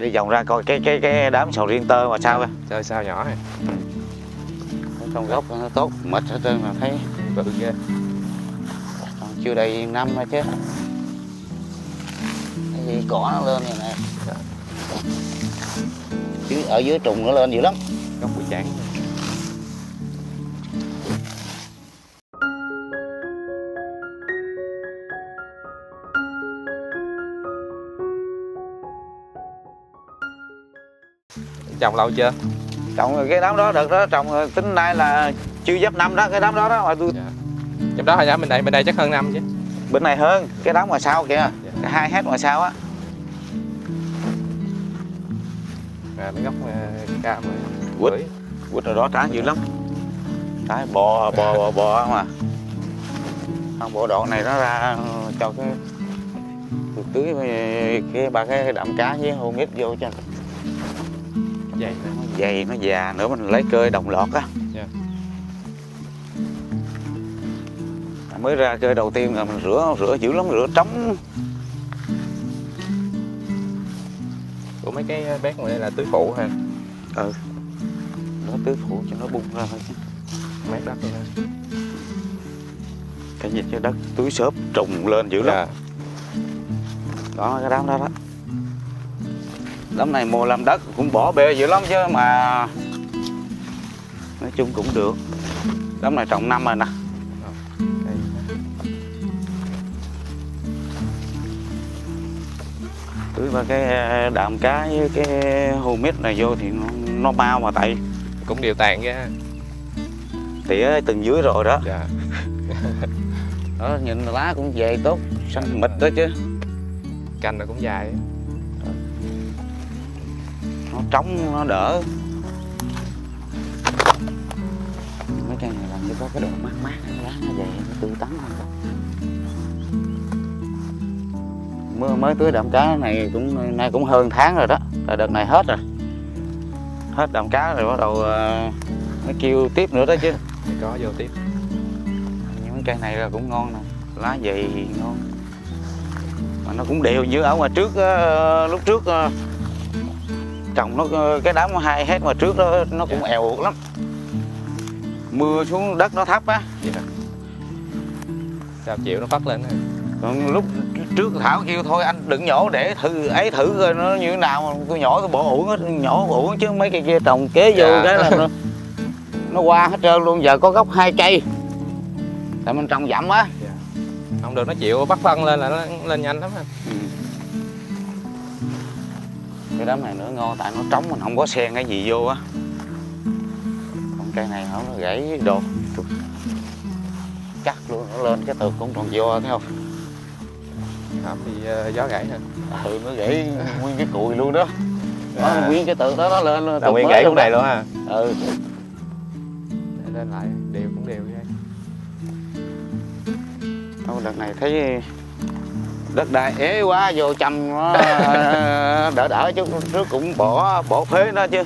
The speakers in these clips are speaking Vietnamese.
Đi vòng ra coi cái đám sầu riêng tơ mà sao vậy? Sao sao nhỏ này. Trong gốc nó tốt, mịt hết trơn mà thấy bự ghê. Còn chưa đầy năm thôi chứ. Cái gì cỏ nó lên vậy nè. Chứ ở dưới trùng nó lên dữ lắm. Gốc bụi chán. Trồng lâu chưa? Trồng cái đám đó đợt đó trồng tính nay là chưa giáp năm đó, cái đám đó đó mà tôi. Dạ. Trong đó hồi nhỏ bên đây chắc hơn năm chứ. Bên này hơn, cái đám ngoài sau kìa, dạ. 2 hectare ngoài sau á. À, mấy gốc cam quýt, quýt rồi đó trái dữ lắm. Trái bò không à. Không bộ đoạn này nó ra cho cái tôi tưới cái ba cái đạm cá với hô mít vô cho. Nó dày, nó già nữa, mình lấy cơi đồng lọt á, yeah. Mới ra cơi đầu tiên là mình rửa dữ lắm, rửa trống. Của mấy cái bác ngoài đây là tưới phụ ha? Ừ, nó tưới phụ cho nó bung ra thôi chứ. Mát đất vậy thôi. Cái nhìn cho đất túi xốp trùng lên dữ lắm, yeah. Đó, cái đám đó đó. Đám này mùa làm đất cũng bỏ bê dữ lắm chứ mà nói chung cũng được. Đám này trồng năm rồi nè. Tưới vào cái đạm cá với cái hô mít này vô thì nó bao mà tại cũng đều tàn chứ. Tỉa từng dưới rồi đó. Dạ. Đó nhìn lá cũng dày tốt, xanh mịt đó chứ. Cành nó cũng dài. Nó trống nó đỡ. Mấy cây này làm cho có cái độ mát lá nó vậy, nó tươi tắn hơn. Mưa mới tưới đạm cá này cũng nay cũng hơn tháng rồi đó, là đợt này hết rồi. Hết đạm cá rồi bắt đầu nó kêu tiếp nữa đó chứ. Có vô tiếp. Nhưng mấy cây này là cũng ngon nè, lá dày ngon. Mà nó cũng đều như ở ngoài trước lúc trước trồng nó cái đám 2 hết mà trước đó nó cũng, dạ, èo uột lắm. Mưa xuống đất nó thấp á. Dạ. Sao chịu nó phát lên. Còn lúc trước Thảo kêu thôi anh đừng nhổ để thử coi nó như thế nào, tôi nhổ tôi bỏ uổng hết, nhổ uổng chứ mấy cây kia trồng kế vô, dạ, cái là nó qua hết trơn luôn, giờ có gốc 2 cây. Tại mình trồng dặm á. Dạ. Không được, nó chịu bắt phân lên là nó lên nhanh lắm anh. Ừ. Cái đám này nữa ngon tại nó trống, mình không có xen cái gì vô á. Còn cây này nó gãy đột chắc luôn, nó lên cái tược cũng còn vô thấy không? Hổng thì gió gãy hả? Ừ, nó gãy nguyên cái cùi luôn đó. À. Nó nguyên cái tược đó nó lên luôn. Là nguyên gãy cũng này luôn ha. Ừ. Để lên lại đều cũng đều vậy. Thôi đợt này thấy đất đai ế quá vô chăm nó đỡ chút, trước cũng bỏ phế nó chứ.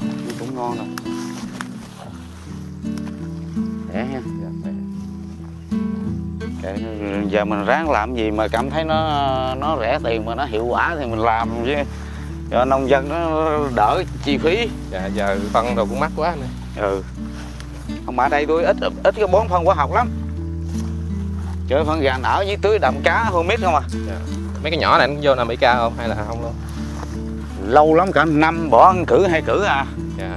Nhưng cũng ngon rồi. Để ha. Để, giờ mình ráng làm gì mà cảm thấy nó rẻ tiền mà nó hiệu quả thì mình làm chứ. Cho nông dân nó đỡ chi phí. Dạ, giờ phân đồ cũng mắc quá nè. Ừ. Không mà ở đây tôi ít cái bón phân hóa học lắm. Chơi phân gà nở với tưới đạm cá hô mít không à? Dạ. Mấy cái nhỏ này nó vô 50k không hay là không luôn? Lâu lắm cả năm bỏ ăn cử hay cử à? Dạ.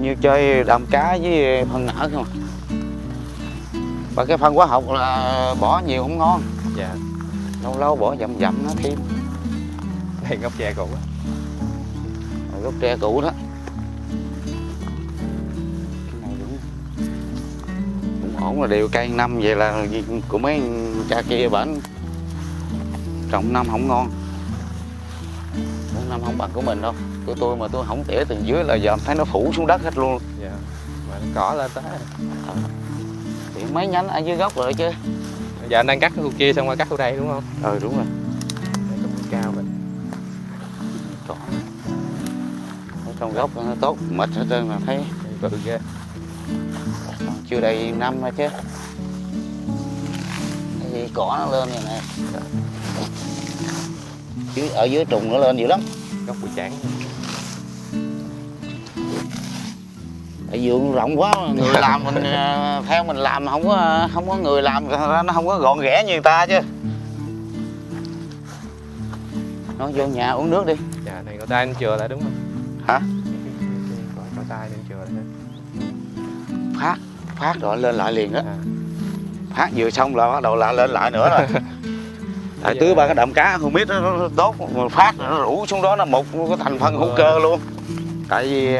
Như chơi đạm cá với phân nở không à? Và cái phân hóa học là bỏ nhiều không ngon. Dạ. Lâu lâu bỏ dậm nó thêm. Đây gốc tre cũ á. Gốc tre cũ đó. Ổn là đều cây năm vậy là của mấy cha kia bển trồng năm không ngon, năm không bằng của mình đâu. Của tôi mà tôi không tỉa từ dưới là giờ thấy nó phủ xuống đất hết luôn. Dạ. Mà nó cỏ lên tới. À. Tỉa mấy nhánh ở dưới gốc rồi chứ. Giờ anh đang cắt cái khu kia xong rồi cắt khu đây đúng không? Ừ đúng rồi. Đây có mũi cao mình. Cỏ. Ở trong gốc nó tốt, mịt hết trơn mà thấy bự ghê. Chưa đầy năm thôi chứ. Cái gì cỏ nó lên vậy nè. ở dưới trùng nó lên nhiều lắm, gốc bụi chảng. Tại vườn rộng quá, người làm mình theo mình làm không có người làm ra nó không có gọn ghẽ như người ta chứ. Nó vô nhà uống nước đi. Dạ, này có tay nên chừa lại đúng không? Hả? Có tay nên chừa lại. Phát rồi lên lại liền đó. Phát vừa xong là bắt đầu lại lên lại nữa rồi. Tại tưới ba cái đậm cá không biết nó tốt, mà phát nó rủ xuống đó là một cái thành phần hữu cơ luôn. Tại vì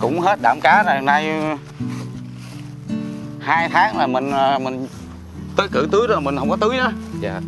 cũng hết đạm cá rồi, nay 2 tháng là mình tới cử tưới rồi mình không có tưới đó. Dạ.